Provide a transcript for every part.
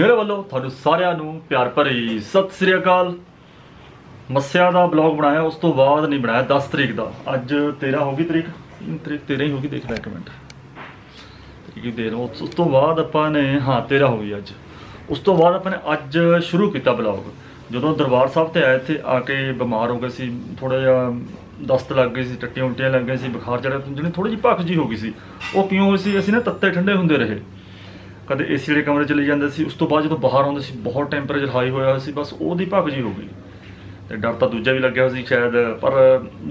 मेरे वालों तुहानू सारियां नू प्यार भरी सत श्री अकाल। मस्या का ब्लॉग बनाया उस तो बाद नहीं बनाया 10 तारीख का। अज 13 होगी तरीक, 13 ही होगी, देख लो एक मिनट तरीक देख लो। उस तो बाद अपने हाँ 13 हो गई अज। उस तो बाद अपने अज शुरू किया ब्लॉग। जो दरबार साहब तो आए थे, आके बीमार हो गए सी, थोड़ा जहा दस्त लग गई सी, टट्टियाँ उल्टियाँ लग गई सी, बुखार चढ़ा, जिन्हें थोड़ी जी भख जी हो गई सी। वो क्यों हुई सी, असी ना तत्ते ठंडे होंगे रहे, कद ए सी वाले कमरे चले जाते सी। उस तो बाद जो बाहर आते सी बहुत टैंपरेचर हाई होया सी, बस वही भख जी हो गई। तो डर तो दूजा भी लग्या सी शायद, पर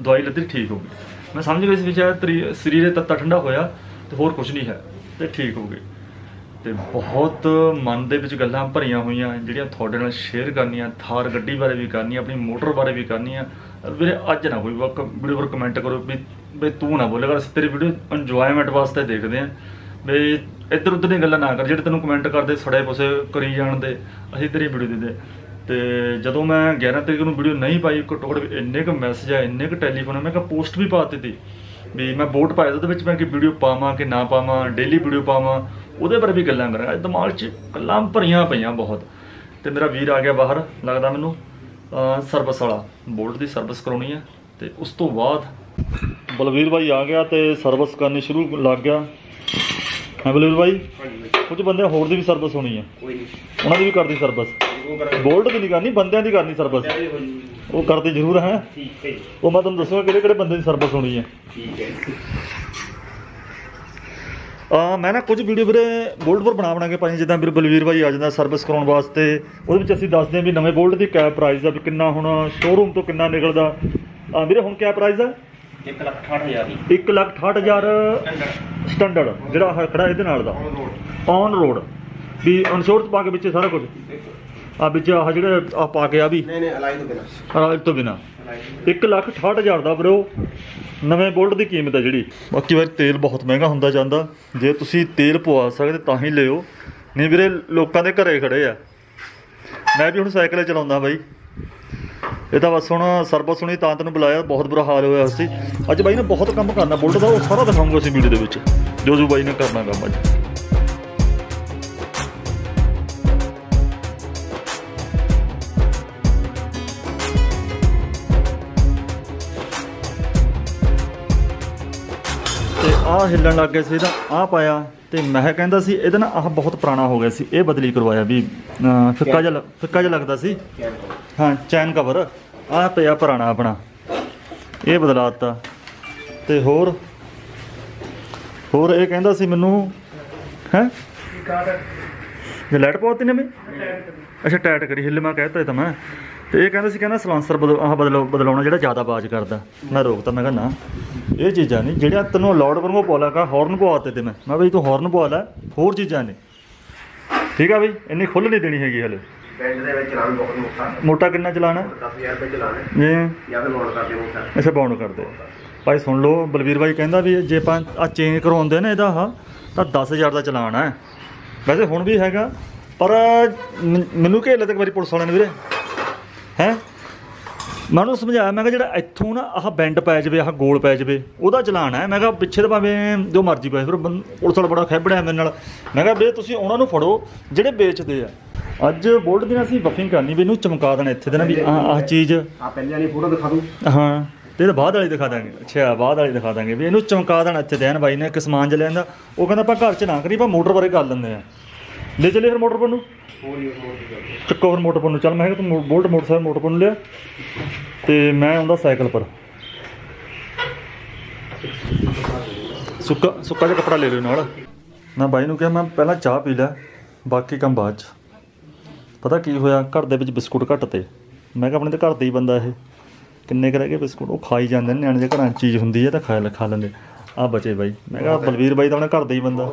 दवाई लद्दी ठीक हो गई। मैं समझ गई सी शायद शरीर तत्ता ठंडा होया तो होर कुछ नहीं है, तो ठीक हो गई। तो बहुत मन दे विच गल्लां भरिया हुई जिहड़ियां तुहाडे नाल शेयर करनियां, थार गड्डी बारे भी करनी, अपनी मोटर बारे भी करनी है। वीरे अज ना कोई वीडियो पर कमेंट करो भी बे तू ना बोलेगा, अस तेरी वीडियो इंजॉयमेंट वास्ते देखते हैं, बे इधर उधर दी गल्लां ना कर। जिहड़े तैनूं कमेंट करते सड़े पुसे करी जाण दे, असीं तेरी वीडियो दे दे। तो जदों मैं 11 तारीख को वीडियो नहीं पाई, घट्टो घट इन्ने क मैसेज आए, इन्ने क टैलीफोन, मैं पोस्ट भी पा दी भी, मैं वोट पाया तो मैं कि वीडियो पावां कि ना पावां, डेली वीडियो पावां, उहदे पर भी गल्लां करां। दिमाग च गल्लां भरियां पईयां बहुत। तो मेरा वीर आ गया बाहर, लगदा मैनूं सर्विस वाला, बुलेट की सर्विस कराउणी है। तो उस तो बाद बलवीर भाई आ गया तो सर्विस करनी शुरू लग गया है। बलवीर भाई कुछ बंदे होर दी भी सर्विस होनी है, उन्हां दी भी करदी सर्विस, बुलेट दी नहीं करनी, बंदियां दी करनी सर्विस, वो करते जरूर है। वो मैं तुम दसूंगा किहड़े किहड़े बंदे दी सर्विस होनी है। मैं ना कुछ वीडियो वीरे बोल्ट पर बना के पाई, जिदा मेरे बलवीर भाई आ जाता सर्विस कराने वास्ते, वो असी दसते हैं भी नवे बोल्ट की क्या प्राइस है, भी किन्ना होना शोरूम तो किन्ना निकलदा। मेरे हुण क्या प्राइस है? 1,68,000। 1,68,000 स्टैंडर्ड जो खड़ा ये ऑन रोड भी, इंश्योरेंस पा के बिचे सारा कुछ आ बिच आह जो पा के आ भी अलाय तो बिना 1,68,000 का ब्रो नवें बुलेट की कीमत है जी। बाकी बार तेल बहुत महंगा होंदा जांदा, जे तुसी तेल पवा सकते तां ही लिओ, नहीं वीरे लोगों के घरें खड़े आ। मैं भी हुण साइकिल चलाउंदा बई, ये बस हुण सर्विस होनी तां तैनूं बुलाया, बहुत बुरा हाल होया सी अज बई ने। बहुत काम करना बुलेट का, वो सारा दिखाऊंगा असीं वीडियो दे विच, जो जो बई ने करना काम अज। आ हिलन लग गया सी, आ पाया तो मैं कहता सी ये ना आह बहुत पुराना हो गया सी, ये बदली करवाया भी फिक्का जिहा लगता सी। हाँ चैन कवर आ पिया पुराना अपना, ये बदला दिता। तो होर ये कहता सी मैनू है लाइट पवाती ने मैं, अच्छा टाइट करी हिल मैं कहता तो मैं। तो ये कहता सी कहना सलांसर बदलाउणा जिहड़ा ज़्यादा आवाज़ करदा, मैं रोकता, मैं कहना ये चीज़ा नहीं जो तेनों लाउड वांगू पवा ला, हॉर्न पवाते थे मैं बी तू हॉर्न पवा ला, होर चीज़ा ने ठीक है बी, इन्नी खुल नहीं देनी हैगी। हले मोटा किन्ना चलाना जी, अच्छा बाउंड कर दो भाई। सुन लो बलवीर भाई कहता भी जे आ चेंज करवाते ना यदा हाँ तो 10,000 का चलान है, वैसे हुण भी हैगा, पर मैनू घेर लिया एक बारी पुलिस वाले ने वीरे है। मैं उन्होंने समझाया मैं जो इतों ना आह बैंड पै जाए, आह गोल पै जाए, वह चलान है। मैं पिछे तो भावें जो मर्जी पाए, फिर पुलिस वाला बड़ा खेबड़िया मेरे नाल। मैं बे तुम उन्होंने फड़ो जेडे बेचते हैं। अज बोल्ट दिन असीं बफिंग करनी भी, इनू चमका देना इतने देना भी आह चीज़ हाँ, तो बाद वाली दिखा देंगे, अच्छा बाद वाली दिखा देंगे भी, इनू चमका देना इतने देन। भाई ने एक समान ज लिया, वो कहता आप घर च ना करिए, मोटर बारे कर लेंगे हैं, ले चलिए फिर मोटर पर चक्को, फिर मोटर पर चल। मैं तू बुलेट मोटरसाइकिल मोटर पर लिया, तो मैं आंदा साइकिल पर। सुक्का जो कपड़ा ले लो नाल। मैं बाई नूं कहा मैं पहला चाह पी लिया, बाकी काम बाद च। पता की होया, घर दे विच बिस्कुट घट ते, मैं अपने तो घर का ही बंदा है, किन्ने रह गए बिस्कुट, वो खाई जाते न्याणे जे घर चीज़ होंदी है तो खा लेंगे, आ बचे बाई। मैं कहा बलवीर बाई तो अपने घर का ही बंदा,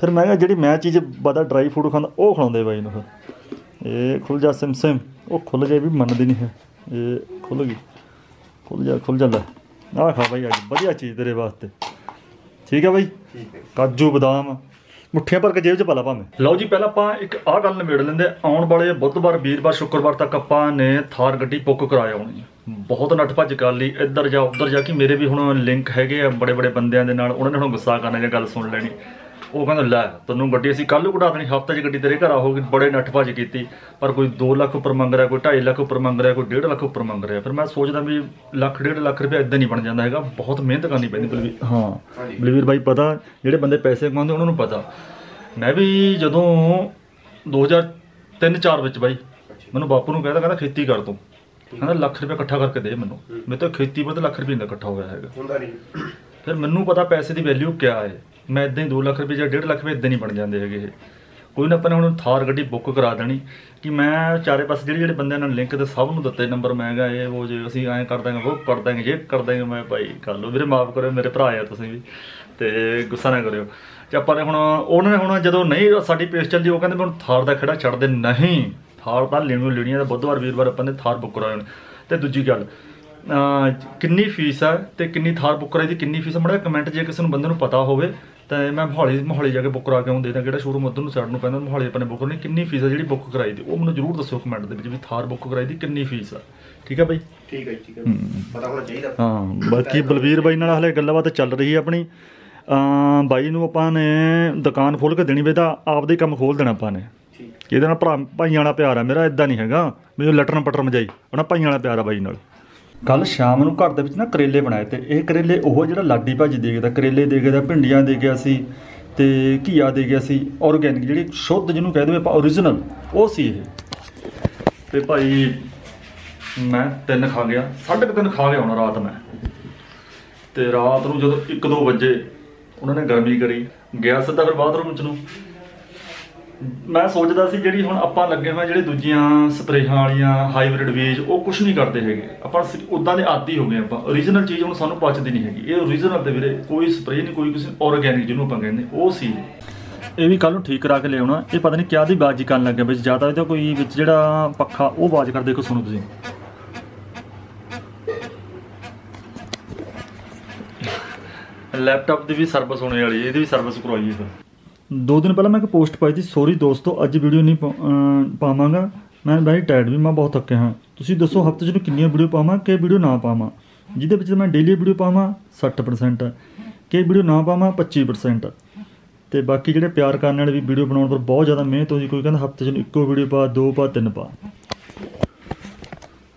फिर मैं जी मैं चीज़ बदा ड्राई फ्रूट खाँदा वह खिलाते बाई ने। फिर ये खुल जा सिम सिम, वो खुल गए भी मनदी नहीं है, ये खुल गई, खुल जा ला आ खा भाई, अज वधिया चीज़ तेरे वास्ते, ठीक है भाई। काजू बदाम मुठियां भर के जेब च पा ला भावें। लो जी पहला आप एक आ गल निबेड़ लेंदे, आने वाले बुधवार वीरवार शुक्रवार तक आपां ने थार गड्डी बुक कराई होनी। बहुत नट भज कर ली, इधर जा उधर जा कि मेरे भी हुण लिंक हैगे बड़े बड़े बंदियां दे नाल, उन्होंने हुण गुस्सा करना गल सुन लैनी। ਉਹ ਕਹਿੰਦਾ ਲੈ ਤੈਨੂੰ ਗੱਡੀ ਅਸੀਂ ਕੱਲ੍ਹ ਨੂੰ ਕਢਾ ਦੇਣੀ, ਹਫ਼ਤੇ 'ਚ ਗੱਡੀ ਤੇਰੇ ਘਰ ਆਉਗੀ। ਬੜੇ ਨੱਠ ਭੱਜ ਕੀਤੀ, ਪਰ ਕੋਈ 2 ਲੱਖ ਉੱਪਰ ਮੰਗ ਰਿਹਾ, ਕੋਈ 2.5 ਲੱਖ ਉੱਪਰ ਮੰਗ ਰਿਹਾ, ਕੋਈ 1.5 ਲੱਖ ਉੱਪਰ ਮੰਗ ਰਿਹਾ। ਫਿਰ ਮੈਂ ਸੋਚਦਾ ਵੀ ਲੱਖ 1.5 ਲੱਖ ਰੁਪਇਆ ਇੱਦਾਂ ਨਹੀਂ ਬਣ ਜਾਂਦਾ ਹੈਗਾ, ਬਹੁਤ ਮਿਹਨਤ ਕਰਨੀ ਪੈਂਦੀ। ਬਲਵੀਰ, ਹਾਂ ਬਲਵੀਰ ਬਾਈ ਪਤਾ, ਜਿਹੜੇ ਬੰਦੇ ਪੈਸੇ ਕਮਾਉਂਦੇ ਉਹਨਾਂ ਨੂੰ ਪਤਾ। ਮੈਂ ਵੀ ਜਦੋਂ 2003-04 ਵਿੱਚ ਬਾਈ ਮੈਨੂੰ ਬਾਪੂ ਨੂੰ ਕਹਿੰਦਾ ਖੇਤੀ ਕਰ ਤੂੰ, ਕਹਿੰਦਾ ਲੱਖ ਰੁਪਇਆ ਇਕੱਠਾ ਕਰਕੇ ਦੇ ਮੈਨੂੰ। ਮੇਰੇ ਤਾਂ ਖੇਤੀ ਪਰ ਤਾਂ ਲੱਖ ਰੁਪਏ ਦਾ ਇਕੱਠਾ ਹੋਇਆ ਹੈਗਾ। ਫਿਰ ਮੈਨੂੰ ਪਤਾ ਪੈਸੇ ਦੀ ਵੈਲਿਊ ਕਿਆ ਹੈ। ਮੈਂ ਇੱਦਾਂ ਹੀ 2 ਲੱਖ ਰੁਪਏ ਜਾਂ 1.5 ਲੱਖ ਰੁਪਏ ਇੱਦਾਂ ਨਹੀਂ ਬਣ ਜਾਂਦੇ ਹੈਗੇ। ਕੋਈ ਨਾ, ਆਪਾਂ ਨੇ ਹੁਣ ਥਾਰ ਗੱਡੀ ਬੁੱਕ ਕਰਾ ਦੇਣੀ ਕਿ ਮੈਂ ਚਾਰੇ ਪਾਸੇ ਜਿਹੜੇ ਬੰਦਿਆਂ ਨਾਲ ਲਿੰਕ ਤੇ ਸਭ ਨੂੰ ਦਿੱਤੇ ਨੰਬਰ। ਮੈਂ ਕਿਹਾ ਇਹ ਉਹ ਜੇ ਅਸੀਂ ਐਂ ਕਰ ਦਾਂਗੇ, ਉਹ ਕਰ ਦਾਂਗੇ, ਜੇ ਕਰ ਦਾਂਗੇ। ਮੈਂ ਭਾਈ ਕਰ ਲਓ ਵੀਰੇ, ਮਾਫ ਕਰਿਓ, ਮੇਰੇ ਭਰਾ ਆ ਤੁਸੀਂ ਵੀ, ਅਤੇ ਗੁੱਸਾ ਨਾ ਕਰਿਓ। ਅਤੇ ਆਪਾਂ ਨੇ ਹੁਣ ਉਹਨਾਂ ਨੇ ਹੁਣ ਜਦੋਂ ਨਹੀਂ ਸਾਡੀ ਪੇਸ਼ ਚੱਲਦੀ, ਉਹ ਕਹਿੰਦੇ ਮੈਂ ਹੁਣ ਥਾਰ ਦਾ ਖੇੜਾ ਛੱਡਦੇ ਨਹੀਂ, ਥਾਰ ਤਾਂ ਲੈਣੀ ਲੈਣੀ ਹੈ। ਬੁੱਧਵਾਰ ਵੀਰਵਾਰ ਆਪਾਂ ਨੇ ਥਾਰ ਬੁੱਕ ਕਰਾਉਣੀ। ਅਤੇ ਦੂਜੀ ਗੱਲ ਕਿੰਨੀ ਫੀਸ ਹੈ ਅਤੇ ਕਿੰਨੀ ਥਾਰ ਬੁੱਕ ਕਰਾਈ ਦੀ ਕਿੰਨੀ ਫੀਸ, ਮਾੜਾ ਕਮੈਂਟ ਜੇ ਕਿਸੇ ਨੂੰ ਬੰਦੇ ਨੂੰ ਪਤਾ ਹੋਵੇ ਤਾਂ ਮੈਂ ਮੋਹਾਲੀ ਜਾ ਕੇ ਬੁੱਕ ਕਰਾ ਕੇ ਆਉਂ ਦੇਖਦਾ, ਕਿਹੜਾ ਸ਼ੋਰੂਮ ਉੱਧਰ ਨੂੰ ਸਾਈਡ ਨੂੰ ਪੈਂਦਾ, ਮੋਹਾਲੀ ਆਪਾਂ ਨੇ ਬੁੱਕ ਕਰਨੀ। ਕਿੰਨੀ ਫੀਸ ਹੈ ਜਿਹੜੀ ਬੁੱਕ ਕਰਾਈ ਦੀ, ਉਹ ਮੈਨੂੰ ਜ਼ਰੂਰ ਦੱਸਿਓ ਕਮੈਂਟ ਦੇ ਵਿੱਚ ਵੀ ਥਾਰ ਬੁੱਕ ਕਰਾਈ ਦੀ ਕਿੰਨੀ ਫੀਸ ਆ। ਠੀਕ ਹੈ ਬਾਈ, ਠੀਕ ਹੈ, ਠੀਕ ਹੈ, ਪਤਾ ਹੋਣਾ ਚਾਹੀਦਾ। ਹਾਂ, ਬਾਕੀ ਬਲਵੀਰ ਬਾਈ ਨਾਲ ਹਾਲੇ ਗੱਲਬਾਤ ਚੱਲ ਰਹੀ ਹੈ ਆਪਣੀ। ਬਾਈ ਨੂੰ ਆਪਾਂ ਨੇ ਦੁਕਾਨ ਖੋਲ੍ਹ ਕੇ ਦੇਣੀ ਵੇ ਤਾਂ ਆਪਦੇ ਕੰਮ ਖੋਲ੍ਹ ਦੇਣਾ ਆਪਾਂ ਨੇ। ਇਹਦੇ ਨਾਲ ਭਾਈਆਂ ਵਾਲਾ ਪਿਆਰ ਆ ਮੇਰਾ, ਇੱਦਾਂ ਨਹੀਂ ਹੈਗਾ ਮੈਨੂੰ ਲਟਰਨ ਪਟਰ ਮਜਾਈ, ਉਹਨਾਂ ਭਾਈਆਂ ਵਾਲਾ ਪਿਆਰ ਆ ਬਾਈ ਨਾਲ। ਕੱਲ੍ਹ ਸ਼ਾਮ ਨੂੰ ਘਰ ਦੇ ਵਿੱਚ ਨਾ ਕਰੇਲੇ ਬਣਾਏ, ਤੇ ਇਹ ਕਰੇਲੇ ਉਹ ਜਿਹੜਾ ਲਾਡੀ ਭਾਜੀ ਦੇ ਗਿਆ, ਕਰੇਲੇ ਦੇ ਗਿਆ, ਭਿੰਡੀਆਂ ਦੇ ਗਿਆ ਸੀ, ਤੇ ਘੀਆ ਦੇ ਗਿਆ ਸੀ, ਔਰਗੈਨਿਕ ਜਿਹੜੀ ਸ਼ੁੱਧ ਜਿਹਨੂੰ ਕਹਿ ਦੇਵੇ ਆਪਾਂ ਓਰੀਜਨਲ, ਉਹ ਸੀ ਇਹ। ਤੇ ਭਾਈ ਮੈਂ 3 ਖਾ ਗਿਆ, 3:30 ਖਾ ਗਿਆ ਹੁਣ ਰਾਤ ਮੈਂ। ਤੇ ਰਾਤ ਨੂੰ ਜਦੋਂ 1-2 ਵਜੇ ਉਹਨਾਂ ਨੇ ਗਰਮੀ ਕਰੀ, ਗਿਆ ਸਿੱਧਾ ਫਿਰ ਬਾਥਰੂਮ 'ਚ ਨੂੰ। ਮੈਂ ਸੋਚਦਾ ਸੀ ਜਿਹੜੀ ਹੁਣ ਆਪਾਂ ਲੱਗੇ ਹੋਏ ਜਿਹੜੇ ਦੂਜੀਆਂ ਸਪਰੇਹਾਂ ਵਾਲੀਆਂ ਹਾਈਬ੍ਰਿਡ ਬੀਜ, ਉਹ ਕੁਛ ਨਹੀਂ ਕਰਦੇ ਹੈਗੇ, ਆਪਾਂ ਉੱਦਾਂ ਦੇ ਆਦੀ ਹੋ ਗਏ। ਆਪਾਂ ਓਰੀਜਨਲ ਚੀਜ਼ ਹੁਣ ਸਾਨੂੰ ਪਚਦੀ ਨਹੀਂ ਹੈਗੀ। ਇਹ ਓਰੀਜਨਲ ਦੇ ਵੀਰੇ ਕੋਈ ਸਪਰੇਅ ਨਹੀਂ, ਕੋਈ ਕਿਸੇ ਔਰਗੈਨਿਕ ਜਿਹਨੂੰ ਆਪਾਂ ਕਹਿੰਦੇ, ਉਹ ਸੀ। ਇਹ ਵੀ ਕੱਲ੍ਹ ਨੂੰ ਠੀਕ ਕਰਾ ਕੇ ਲਿਆਉਣਾ। ਇਹ ਪਤਾ ਨਹੀਂ ਕਿਆ ਦੀ ਬਾਜੀ ਕਰਨ ਲੱਗਿਆ ਵਿੱਚ, ਜਾਂ ਤਾਂ ਇਹਦਾ ਕੋਈ ਵਿੱਚ ਜਿਹੜਾ ਪੱਖਾ ਉਹ ਬਾਜ ਕਰ, ਦੇਖੋ ਸੁਣੋ ਤੁਸੀਂ। ਲੈਪਟਾਪ ਦੀ ਵੀ ਸਰਵਿਸ ਹੋਣੇ ਵਾਲੀ, ਇਹਦੀ ਵੀ ਸਰਵਿਸ ਕਰਵਾਈਏ। ਫਿਰ 2 दिन पहले मैं एक पोस्ट पाई थी, सॉरी दोस्तों अज वीडियो नहीं पावांगा, मैं भाई टायर्ड भी, मैं बहुत थके हाँ। तुसीं दसो हफ्ते में कितनी वीडियो पावां कि वीडियो ना पावां, जिहदे विच मैं डेली वीडियो पावां 60% कि वीडियो ना पावां 25%। तो बाकी जिहड़े प्यार करने वाले भी वीडियो बनाने पर बहुत ज़्यादा मेहनत होगी। कोई कहता हफ्ते में इको वीडियो पा, 2 पा, 3 पा।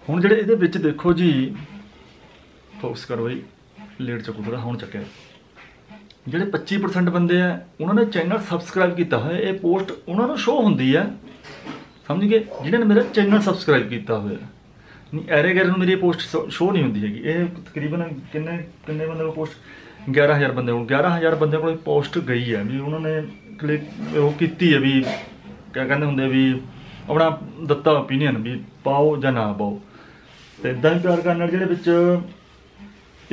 हुण जिहड़े इहदे विच देखो जी, फोकस करो जी, लेट चुको थोड़ा, हुण चुके ਜਿਹੜੇ 25% ਬੰਦੇ ਆ ਉਹਨਾਂ ਨੇ ਚੈਨਲ ਸਬਸਕ੍ਰਾਈਬ ਕੀਤਾ ਹੋਇਆ, ਇਹ ਪੋਸਟ ਉਹਨਾਂ ਨੂੰ ਸ਼ੋਅ ਹੁੰਦੀ ਹੈ, ਸਮਝ ਗਏ, ਜਿਹਨਾਂ ਨੇ ਮੇਰਾ ਚੈਨਲ ਸਬਸਕ੍ਰਾਈਬ ਕੀਤਾ ਹੋਇਆ। ਨਹੀਂ ਐਰੇ ਗੈਰ ਨੂੰ ਮੇਰੀ ਪੋਸਟ ਸ਼ੋਅ ਨਹੀਂ ਹੁੰਦੀ ਹੈਗੀ। ਇਹ ਤਕਰੀਬਨ ਕਿੰਨੇ ਕਿੰਨੇ ਬੰਦੇ ਕੋਲ ਪੋਸਟ 11000 ਬੰਦੇ ਕੋਲ, 11000 ਬੰਦੇ ਕੋਲ ਪੋਸਟ ਗਈ ਹੈ ਵੀ ਉਹਨਾਂ ਨੇ ਕਲਿੱਕ ਉਹ ਕੀਤੀ ਹੈ ਵੀ ਕਿਆ ਕਹਿੰਦੇ ਹੁੰਦੇ ਵੀ ਆਪਣਾ ਦਿੱਤਾ ਓਪੀਨੀਅਨ ਵੀ ਪਾਓ ਜਾਂ ਨਾ ਪਾਓ। ਅਤੇ ਇੱਦਾਂ ਹੀ ਪਿਆਰ ਕਰਨ ਨਾਲ ਜਿਹੜੇ ਵਿੱਚ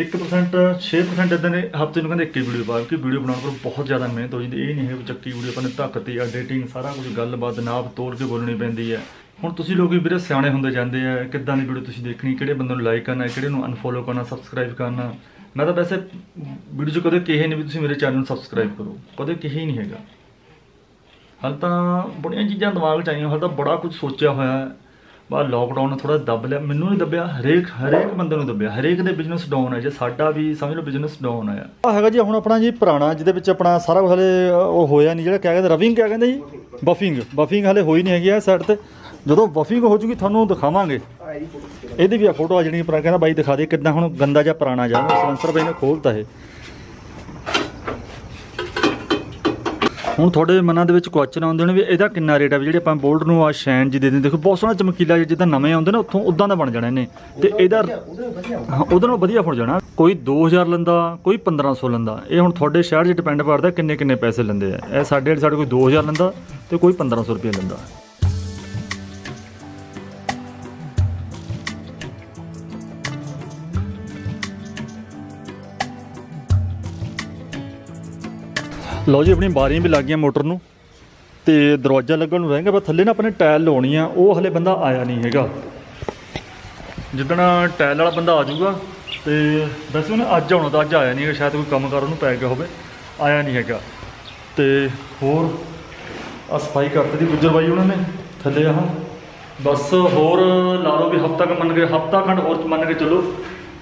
1%, 6% ਇੱਦਾਂ ਦੇ ਹਫ਼ਤੇ ਨੂੰ ਕਹਿੰਦੇ ਇੱਕ ਹੀ ਵੀਡੀਓ ਪਾ, ਕਿ ਵੀਡੀਓ ਬਣਾਉਣ ਪਰ ਬਹੁਤ ਜ਼ਿਆਦਾ ਮਿਹਨਤ ਹੋ ਜਾਂਦੀ। ਇਹ ਨਹੀਂ ਹੈ ਵੀ ਚੱਕੀ ਵੀਡੀਓ ਆਪਾਂ ਨੇ ਧੱਕਤੀ, ਐਡੀਟਿੰਗ ਸਾਰਾ ਕੁਝ, ਗੱਲਬਾਤ ਨਾਪ ਤੋੜ ਕੇ ਬੋਲਣੀ ਪੈਂਦੀ ਹੈ। ਹੁਣ ਤੁਸੀਂ ਲੋਕ ਵੀਰੇ ਸਿਆਣੇ ਹੁੰਦੇ ਜਾਂਦੇ ਆ, ਕਿੱਦਾਂ ਦੀ ਵੀਡੀਓ ਤੁਸੀਂ ਦੇਖਣੀ, ਕਿਹੜੇ ਬੰਦੇ ਨੂੰ ਲਾਈਕ ਕਰਨਾ, ਕਿਹੜੇ ਨੂੰ ਅਨਫੋਲੋ ਕਰਨਾ, ਸਬਸਕ੍ਰਾਈਬ ਕਰਨਾ। ਮੈਂ ਤਾਂ ਵੈਸੇ ਵੀਡੀਓ 'ਚ ਕਦੇ ਕਿਹਾ ਨਹੀਂ ਵੀ ਤੁਸੀਂ ਮੇਰੇ ਚੈਨਲ ਨੂੰ ਸਬਸਕ੍ਰਾਈਬ ਕਰੋ, ਕਦੇ ਕਿਹਾ ਹੀ ਨਹੀਂ ਹੈਗਾ। ਹਾਲੇ ਤਾਂ ਬੜੀਆਂ ਚੀਜ਼ਾਂ ਦਿਮਾਗ 'ਚ ਆਈਆਂ, ਹਾਲੇ ਤਾਂ ਬੜਾ ਕੁਝ ਸੋਚਿਆ ਹੋਇਆ। ਬਾ ਲੋਕਡਾਊਨ ਨੇ ਥੋੜ੍ਹਾ ਦੱਬ ਲਿਆ, ਮੈਨੂੰ ਨਹੀਂ ਦੱਬਿਆ, ਹਰੇਕ ਬੰਦੇ ਨੂੰ ਦੱਬਿਆ, ਹਰੇਕ ਦੇ ਬਿਜ਼ਨਸ ਡਾਊਨ ਹੈ। ਜੇ ਸਾਡਾ ਵੀ ਸਮਝ ਲਓ ਬਿਜ਼ਨਸ ਡਾਊਨ ਆਇਆ ਆ ਹੈਗਾ ਜੀ। ਹੁਣ ਆਪਣਾ ਜੀ ਪੁਰਾਣਾ ਜਿਹਦੇ ਵਿੱਚ ਆਪਣਾ ਸਾਰਾ ਕੁਛ ਹਲੇ ਉਹ ਹੋਇਆ ਨਹੀਂ, ਜਿਹੜਾ ਕਿਆ ਕਹਿੰਦੇ ਰਵਿੰਗ, ਕਿਆ ਕਹਿੰਦੇ ਜੀ ਬਫਿੰਗ ਹਲੇ ਹੋਈ ਨਹੀਂ ਹੈਗੀ ਆ ਸਾਈਡ 'ਤੇ। ਜਦੋਂ ਬਫਿੰਗ ਹੋ ਜੂਗੀ ਤੁਹਾਨੂੰ ਦਿਖਾਵਾਂਗੇ। ਇਹਦੀ ਵੀ ਆ ਫੋਟੋ ਆ ਜਿਹੜੀ ਪੁਰਾਣਾ, ਕਹਿੰਦਾ ਬਾਈ ਦਿਖਾ ਦੇ ਕਿੱਦਾਂ ਹੁਣ ਗੰਦਾ ਜਿਹਾ ਪੁਰਾਣਾ ਜਿਹਾ ਸਪੈਂਸਰ ਬਾਈ ਨੇ ਖੋਲ੍ਹਤਾ ਇਹ। ਹੁਣ ਤੁਹਾਡੇ ਮਨਾਂ ਦੇ ਵਿੱਚ ਕੁਐਸਚਨ ਆਉਂਦੇ ਨੇ ਵੀ ਇਹਦਾ ਕਿੰਨਾ ਰੇਟ ਹੈ, ਵੀ ਜਿਹੜੇ ਆਪਾਂ ਬੋਲਟ ਨੂੰ ਆ ਸ਼ੈਨ ਜੀ ਦੇ ਦਿੰਦੇ, ਦੇਖੋ ਬਹੁਤ ਸੋਹਣਾ ਚਮਕੀਲਾ ਜਿੱਦਾਂ ਨਵੇਂ ਆਉਂਦੇ ਨੇ ਉੱਥੋਂ ਉੱਦਾਂ ਦਾ ਬਣ ਜਾਣਾ ਇਹਨੇ, ਅਤੇ ਇਹਦਾ ਉਹਦੇ ਨਾਲ ਵਧੀਆ ਹੋ ਜਾਣਾ। ਕੋਈ 2000 ਲੈਂਦਾ, ਕੋਈ 1500 ਲੈਂਦਾ, ਇਹ ਹੁਣ ਤੁਹਾਡੇ ਸ਼ਹਿਰ 'ਚ ਡਿਪੈਂਡ ਕਰਦਾ ਕਿੰਨੇ ਕਿੰਨੇ ਪੈਸੇ ਲੈਂਦੇ ਆ। ਇਹ ਸਾਡੇ ਕੋਈ 2000 ਲੈਂਦਾ ਅਤੇ ਕੋਈ 1500 ਰੁਪਏ ਲੈਂਦਾ। ਲਓ ਜੀ, ਆਪਣੀ ਬਾਰੀਆਂ ਵੀ ਲੱਗ ਗਈਆਂ ਮੋਟਰ ਨੂੰ, ਅਤੇ ਦਰਵਾਜ਼ਾ ਲੱਗਣ ਨੂੰ ਰਹਿ ਗਿਆ। ਪਰ ਥੱਲੇ ਨਾ ਆਪਣੇ ਟਾਇਲ ਲਾਉਣੀ ਆ, ਉਹ ਹਲੇ ਬੰਦਾ ਆਇਆ ਨਹੀਂ ਹੈਗਾ। ਜਿੱਦਣ ਟਾਇਲ ਵਾਲਾ ਬੰਦਾ ਆ ਜਾਊਗਾ, ਅਤੇ ਵੈਸੇ ਉਹਨੇ ਅੱਜ ਆਉਣਾ ਤਾਂ ਅੱਜ ਆਇਆ ਨਹੀਂ ਹੈਗਾ, ਸ਼ਾਇਦ ਕੋਈ ਕੰਮ ਕਾਰ ਉਹਨੂੰ ਪੈ ਗਿਆ ਹੋਵੇ, ਆਇਆ ਨਹੀਂ ਹੈਗਾ। ਅਤੇ ਹੋਰ ਆ ਸਫਾਈ ਕਰਤੀ ਦੀ ਗੁੱਜਰ ਬਾਈ ਉਹਨਾਂ ਨੇ ਥੱਲੇ ਆਹ, ਬਸ ਹੋਰ ਲਾ ਲਓ ਵੀ ਹਫ਼ਤਾ ਕੁ ਮੰਨ ਕੇ, ਹਫ਼ਤਾ ਖੰਡ ਹੋਰ ਮੰਨ ਕੇ ਚੱਲੋ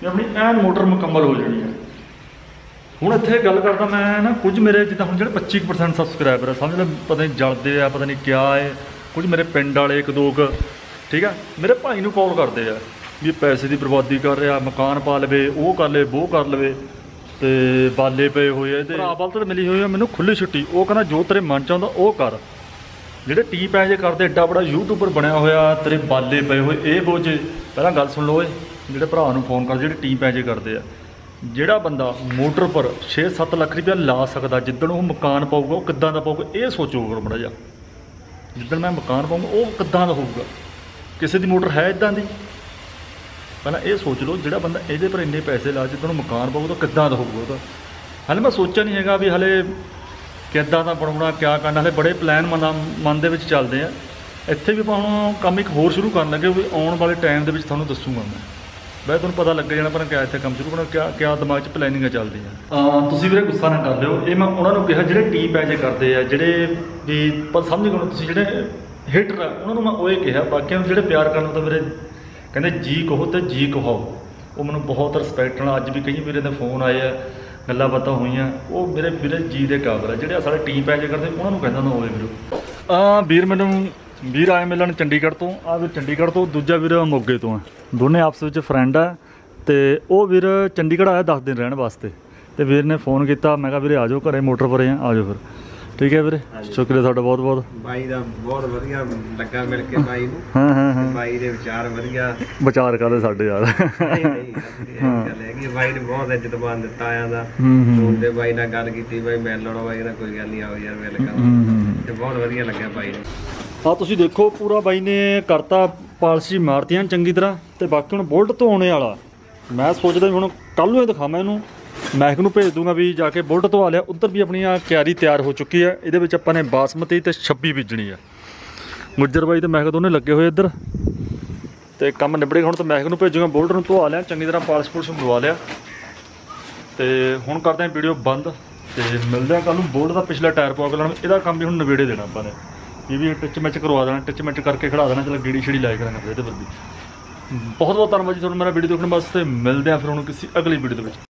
ਵੀ ਆਪਣੀ ਐਨ ਮੋਟਰ ਮੁਕੰਮਲ ਹੋ ਜਾਣੀ ਹੈ। हूँ इतने गल करता मैं ना कुछ मेरे जिदा हम जो 25% सबसक्राइबर है समझ लो पता नहीं जलते है पता नहीं क्या है कुछ मेरे पिंड वाले एक दो ठीक है मेरे भाई को कॉल करते हैं भी पैसे की बर्बादी कर रहा मकान पा लवे वो कर ले वो कर लवे तो बाले पे हुए बल तो मिली हुई है मैंने खुली छुट्टी वो कहना जो तेरे मन चाहता वो कर ਜਿਹੜੇ ਟੀ ਪੈਜੇ ਕਰਦੇ ਏਡਾ ਬੜਾ ਯੂਟਿਊਬਰ ਬਣਿਆ ਹੋਇਆ ਤੇਰੇ ਬਾਲੇ ਪਏ ਹੋਏ ਇਹ ਬੋਝੇ ਪਹਿਲਾਂ ਗੱਲ ਸੁਣ ਲਓ ਓਏ ਜਿਹੜੇ ਭਰਾ ਨੂੰ ਫੋਨ ਕਰ ਜਿਹੜੇ ਟੀ ਪੈਜੇ ਕਰਦੇ ਆ ਜਿਹੜਾ ਬੰਦਾ ਮੋਟਰ ਪਰ 6-7 ਲੱਖ ਰੁਪਇਆ ਲਾ ਸਕਦਾ ਜਿੱਦਣ ਉਹ ਮਕਾਨ ਪਾਊਗਾ ਉਹ ਕਿੱਦਾਂ ਦਾ ਪਾਊਗਾ ਇਹ ਸੋਚੋ ਫਿਰ ਮੜਾ ਜਾ ਜਿੱਦਣ ਮੈਂ ਮਕਾਨ ਪਾਊਂਗਾ ਉਹ ਕਿੱਦਾਂ ਦਾ ਹੋਊਗਾ ਕਿਸੇ ਦੀ ਮੋਟਰ ਹੈ ਇੱਦਾਂ ਦੀ ਪਹਿਲਾਂ ਇਹ ਸੋਚ ਲਓ ਜਿਹੜਾ ਬੰਦਾ ਇਹਦੇ ਪਰ ਇੰਨੇ ਪੈਸੇ ਲਾ ਜਿੱਦਣ ਉਹ ਮਕਾਨ ਪਾਊਗਾ ਤਾਂ ਕਿੱਦਾਂ ਦਾ ਹੋਊਗਾ ਉਹਦਾ ਹਾਲੇ ਮੈਂ ਸੋਚਿਆ ਨਹੀਂ ਹੈਗਾ ਵੀ ਹਾਲੇ ਕਿੱਦਾਂ ਦਾ ਬਣਾਉਣਾ ਕਿਆ ਕਰਨਾ ਹਲੇ ਬੜੇ ਪਲਾਨ ਮਨ ਦੇ ਵਿੱਚ ਚੱਲਦੇ ਆ ਇੱਥੇ ਵੀ ਆਪਾਂ ਹੁਣ ਕੰਮ ਇੱਕ ਹੋਰ ਸ਼ੁਰੂ ਕਰਨ ਲੱਗੇ ਵੀ ਆਉਣ ਵਾਲੇ ਟਾਈਮ ਦੇ ਵਿੱਚ ਤੁਹਾਨੂੰ ਦੱਸੂਗਾ ਮੈਂ ਬਾਈ ਤੁਹਾਨੂੰ ਪਤਾ ਲੱਗ ਜਾਣਾ ਪਰ ਕਿਆ ਇੱਥੇ ਕੰਮ ਸ਼ੁਰੂ ਕਰਨਾ ਕਿਆ ਕਿਆ ਦਿਮਾਗ 'ਚ ਪਲੈਨਿੰਗਾਂ ਚੱਲਦੀਆਂ ਤੁਸੀਂ ਵੀਰੇ ਗੁੱਸਾ ਨਾ ਕਰ ਲਿਓ ਇਹ ਮੈਂ ਉਹਨਾਂ ਨੂੰ ਕਿਹਾ ਜਿਹੜੇ ਟੀ ਪੈਜੇ ਕਰਦੇ ਆ ਜਿਹੜੇ ਵੀ ਸਮਝ ਗਏ ਤੁਸੀਂ ਜਿਹੜੇ ਹੇਟਰ ਆ ਉਹਨਾਂ ਨੂੰ ਮੈਂ ਉਹ ਇਹ ਕਿਹਾ ਬਾਕੀਆਂ ਨੂੰ ਜਿਹੜੇ ਪਿਆਰ ਕਰਨ ਤਾਂ ਮੇਰੇ ਕਹਿੰਦੇ ਜੀ ਕਹੋ ਅਤੇ ਜੀ ਕਹਾਓ ਉਹ ਮੈਨੂੰ ਬਹੁਤ ਰਿਸਪੈਕਟ ਨਾਲ ਅੱਜ ਵੀ ਕਈ ਵੀਰੇ ਦੇ ਫੋਨ ਆਏ ਆ ਗੱਲਾਂ ਬਾਤਾਂ ਹੋਈਆਂ ਉਹ ਮੇਰੇ ਵੀਰੇ ਜੀ ਦੇ ਕਾਬਲ ਹੈ ਜਿਹੜੇ ਸਾਡੇ ਟੀ ਪੈਜ ਕਰਦੇ ਉਹਨਾਂ ਨੂੰ ਕਹਿੰਦਾ ਨਾ ਹੋਵੇ ਵੀਰੋ ਵੀਰ ਮੈਨੂੰ ਵੀਰ ਆਏ ਮਿਲਣ ਚੰਡੀਗੜ੍ਹ ਤੋਂ ਆ ਵੀਰ ਚੰਡੀਗੜ੍ਹ ਤੋਂ ਦੂਜਾ ਵੀਰ ਮੋਗੇ ਤੋਂ ਆ ਦੋਨੇ ਆਪਸ ਵਿੱਚ ਫਰੈਂਡ ਆ ਤੇ ਉਹ ਵੀਰ ਚੰਡੀਗੜ੍ਹ ਆਇਆ 10 ਦਿਨ ਰਹਿਣ ਵਾਸਤੇ ਤੇ ਵੀਰ ਨੇ ਫੋਨ ਕੀਤਾ ਮੈਂ ਕਿਹਾ ਵੀਰੇ ਆ ਜਾਓ ਘਰੇ ਮੋਟਰ ਪਰੇ ਆ ਜਾਓ ਫਿਰ ਠੀਕ ਹੈ ਵੀਰੇ ਸ਼ੁਕਰੀਆ ਤੁਹਾਡਾ ਬਹੁਤ ਬਹੁਤ ਬਾਈ ਦਾ ਬਹੁਤ ਵਧੀਆ ਲੱਗਾ ਮਿਲ ਕੇ ਬਾਈ ਨੂੰ ਹਾਂ ਹਾਂ ਬਾਈ ਦੇ ਵਿਚਾਰ ਵਧੀਆ ਵਿਚਾਰ ਕਰਦੇ ਸਾਡੇ ਯਾਰ ਗੱਲ ਹੈਗੀ ਬਾਈ ਨੇ ਬਹੁਤ ਇੱਜ਼ਤ ਮਾਨ ਦਿੱਤਾ ਆਇਆ ਦਾ ਉਹਦੇ ਬਾਈ ਨਾਲ ਗੱਲ ਕੀਤੀ ਬਾਈ ਮੈਂ ਲੜੋ ਬਾਈ ਨਾਲ ਕੋਈ ਗੱਲ ਨਹੀਂ ਆਓ ਯਾਰ ਵੈਲਕਮ ਤੇ ਬਹੁਤ ਵਧੀਆ ਲੱਗਿਆ ਬਾਈ ਨੂੰ ਆ ਤੁਸੀਂ ਦੇਖੋ ਪੂਰਾ ਬਾਈ ਨੇ ਕਰਤਾ ਪਾਲਿਸੀ ਮਾਰਤੀਆਂ ਚੰਗੀ ਤਰ੍ਹਾਂ ਤੇ ਬਾਕੀ ਹੁਣ ਬੁਲਟ ਧੋਣੇ ਵਾਲਾ ਮੈਂ ਸੋਚਦਾ ਹੁਣ ਕੱਲ ਨੂੰ ਇਹ ਦਿਖਾਵਾਂ ਇਹਨੂੰ महक नूं भेज दूंगा भी जाके बुलट धवा लिया उधर भी अपनी क्यारी तैयार हो चुकी है ये अपा ने बासमती तो 26 बीजनी है गुज्जर बाई तो महक दोनों लगे हुए इधर तो कम निबड़ेगा हूँ तो महक नूं भेजूंगा बुलट नूं धवा लिया चंगी तरह पालिश पुलिश मरवा लिया तो हुण करते हैं वीडियो बंद तो मिलते हैं कल बुलट का पिछला टायर पवा के लाना इहदा काम भी हुण नवेड़े देना अपा ने ये भी टिच मिच करवा देना टिच मिच करके खड़ा देना चलो गेड़ी छेड़ी लाए करेंगे फिर ये पर भी बहुत बहुत धन्यवाद जी तुहानूं मेरा वीडियो देखने वास्ते मिलते हैं फिर हुण किसी अगली वीडियो